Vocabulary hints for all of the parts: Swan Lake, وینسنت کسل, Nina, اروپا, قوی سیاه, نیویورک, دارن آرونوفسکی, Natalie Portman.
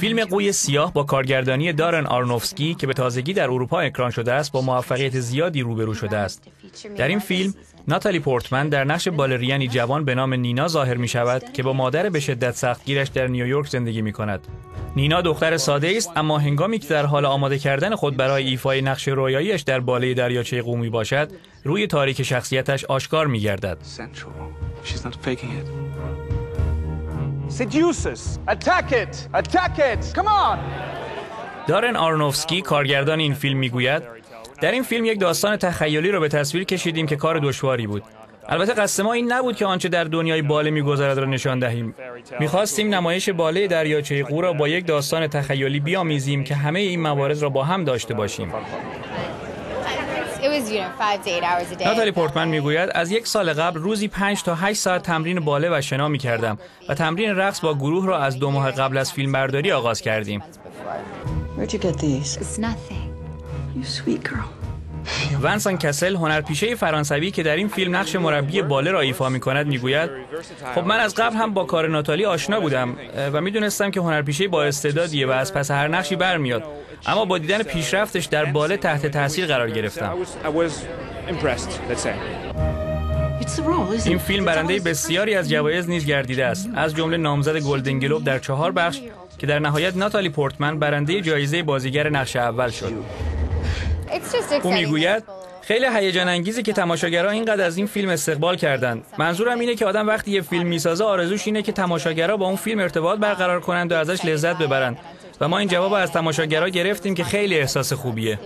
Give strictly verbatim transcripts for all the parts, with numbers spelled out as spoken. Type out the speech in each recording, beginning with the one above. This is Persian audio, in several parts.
فیلم قوی سیاه با کارگردانی دارن آرونوفسکی که به تازگی در اروپا اکران شده است با موفقیت زیادی روبرو شده است. در این فیلم ناتالی پورتمن در نقش بالرینی جوان به نام نینا ظاهر می شود که با مادر به شدت سختگیرش در نیویورک زندگی می کند. نینا دختر ساده است، اما هنگامی که در حال آماده کردن خود برای ایفای نقش رویاییش در بالای دریاچه قومی باشد، روی تاریک شخصیتش آشکار می گردد. دارن آرونوفسکی کارگردان این فیلم میگوید در این فیلم یک داستان تخیلی را به تصویر کشیدیم که کار دشواری بود. البته قصد ما این نبود که آنچه در دنیای باله میگذرد را نشان دهیم. میخواستیم نمایش باله دریاچه قو را با یک داستان تخیلی بیامیزیم که همه این موارد را با هم داشته باشیم. ناتالی پورتمن میگوید از یک سال قبل روزی پنج تا هشت ساعت تمرین باله و شنا می کردم و تمرین رقص با گروه را از دو ماه قبل از فیلم برداری آغاز کردیم. وینسنت کسل، هنرپیشه فرانسوی که در این فیلم نقش مربی باله را ایفا می کند، میگوید خب من از قبل هم با کار ناتالی آشنا بودم و میدونستم که هنرپیشه با استعدادیه و از پس هر نقشی برمیاد، اما با دیدن پیشرفتش در باله تحت تاثیر قرار گرفتم. این فیلم برنده بسیاری از جوایز نیز گردیده است، از جمله نامزد گلدن گلوب در چهار بخش که در نهایت ناتالی پورتمن برنده جایزه بازیگر نقش اول شد. او میگوید خیلی هیجان انگیزه که تماشاگرها اینقدر از این فیلم استقبال کردند. منظورم اینه که آدم وقتی یه فیلم میسازه آرزوش اینه که تماشاگرها با اون فیلم ارتباط برقرار کنند و ازش لذت ببرند. و ما این جواب از تماشاگرها گرفتیم که خیلی احساس خوبیه.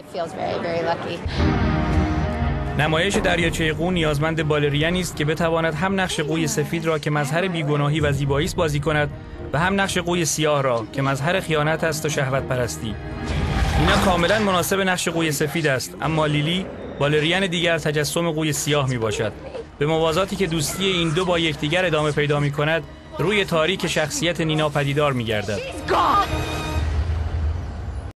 نمایش دریاچه قو نیازمند بالرینی است که بتواند هم نقش قوی سفید را که مظهر بیگناهی و زیبایی است بازی کند و هم نقش قوی سیاه را که مظهر خیانت است و شهوت پرستی. اینا کاملا مناسب نقش قوی سفید است، اما لیلی بالرین دیگر تجسم قوی سیاه می باشد. به موازاتی که دوستی این دو با یکدیگر ادامه پیدا می کند، روی تاریک شخصیت نینا پدیدار می گردد.